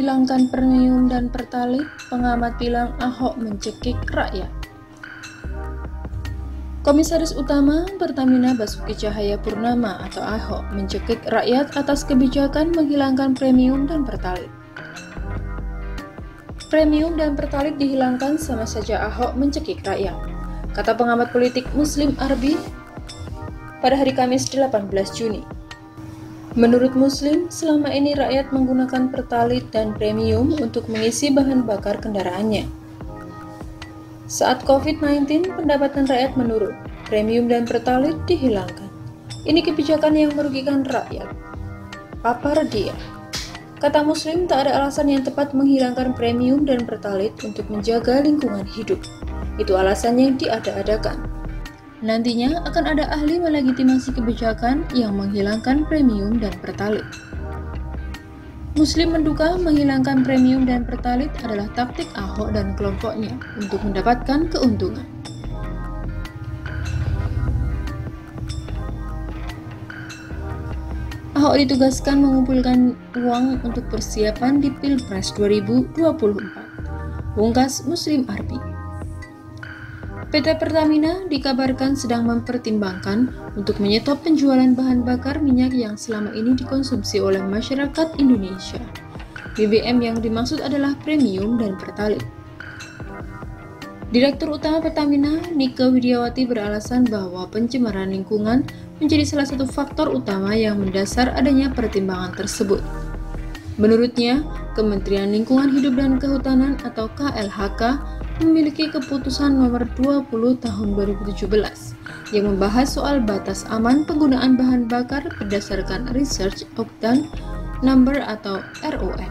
hilangkan premium dan pertalite, pengamat bilang Ahok mencekik rakyat. Komisaris Utama Pertamina Basuki Cahaya Purnama atau Ahok mencekik rakyat atas kebijakan menghilangkan premium dan pertalite. Premium dan pertalite dihilangkan sama saja Ahok mencekik rakyat. Kata pengamat politik Muslim Arbi pada hari Kamis 18 Juni. Menurut Muslim, selama ini rakyat menggunakan pertalite dan premium untuk mengisi bahan bakar kendaraannya. Saat COVID-19, pendapatan rakyat menurun, premium dan pertalite dihilangkan. Ini kebijakan yang merugikan rakyat. Papar dia. Kata Muslim, tak ada alasan yang tepat menghilangkan premium dan pertalite untuk menjaga lingkungan hidup. Itu alasan yang diada-adakan. Nantinya akan ada ahli melegitimasi kebijakan yang menghilangkan premium dan pertalite. Muslim menduga menghilangkan premium dan pertalite adalah taktik Ahok dan kelompoknya untuk mendapatkan keuntungan. Ahok ditugaskan mengumpulkan uang untuk persiapan di Pilpres 2024. Pungkas Muslim Arbi. PT Pertamina dikabarkan sedang mempertimbangkan untuk menyetop penjualan bahan bakar minyak yang selama ini dikonsumsi oleh masyarakat Indonesia. BBM yang dimaksud adalah premium dan pertalite. Direktur Utama Pertamina, Nicke Widyawati beralasan bahwa pencemaran lingkungan menjadi salah satu faktor utama yang mendasar adanya pertimbangan tersebut. Menurutnya, Kementerian Lingkungan Hidup dan Kehutanan atau KLHK memiliki keputusan nomor 20 tahun 2017 yang membahas soal batas aman penggunaan bahan bakar berdasarkan research octane number atau RON.